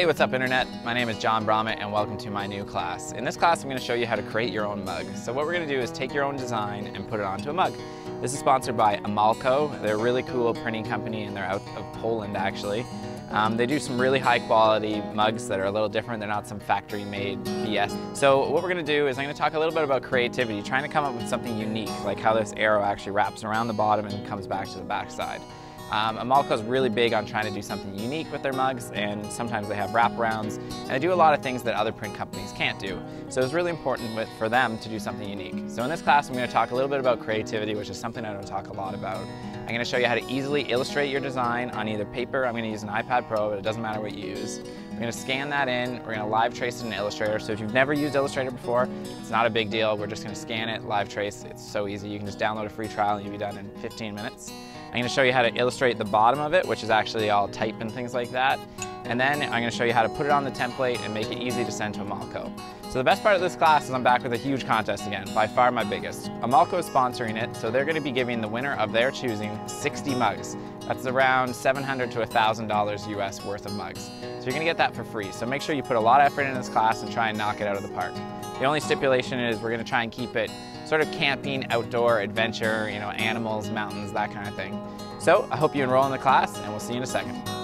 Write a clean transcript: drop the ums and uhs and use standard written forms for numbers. Hey, what's up internet? My name is John Bromet and welcome to my new class. In this class, I'm gonna show you how to create your own mug. So what we're gonna do is take your own design and put it onto a mug. This is sponsored by Emalco. They're a really cool printing company and they're out of Poland actually. They do some really high quality mugs that are a little different. They're not some factory made BS. So what we're gonna do is I'm gonna talk a little bit about creativity, trying to come up with something unique, like how this arrow actually wraps around the bottom and comes back to the backside. Emalco is really big on trying to do something unique with their mugs, and sometimes they have wraparounds, and they do a lot of things that other print companies can't do. So it's really important for them to do something unique. So in this class, I'm going to talk a little bit about creativity, which is something I don't talk a lot about. I'm going to show you how to easily illustrate your design on either paper. I'm going to use an iPad Pro, but it doesn't matter what you use. We're going to scan that in, we're going to live trace it in Illustrator. So if you've never used Illustrator before, it's not a big deal. We're just going to scan it, live trace. It's so easy. You can just download a free trial and you'll be done in 15 minutes. I'm going to show you how to illustrate the bottom of it, which is actually all type and things like that. And then I'm going to show you how to put it on the template and make it easy to send to Emalco. So the best part of this class is I'm back with a huge contest again, by far my biggest. Emalco is sponsoring it, so they're going to be giving the winner of their choosing 60 mugs. That's around $700 to $1,000 US worth of mugs. So you're going to get that for free. So make sure you put a lot of effort into this class and try and knock it out of the park. The only stipulation is we're going to try and keep it sort of camping, outdoor, adventure, you know, animals, mountains, that kind of thing. So I hope you enroll in the class and we'll see you in a second.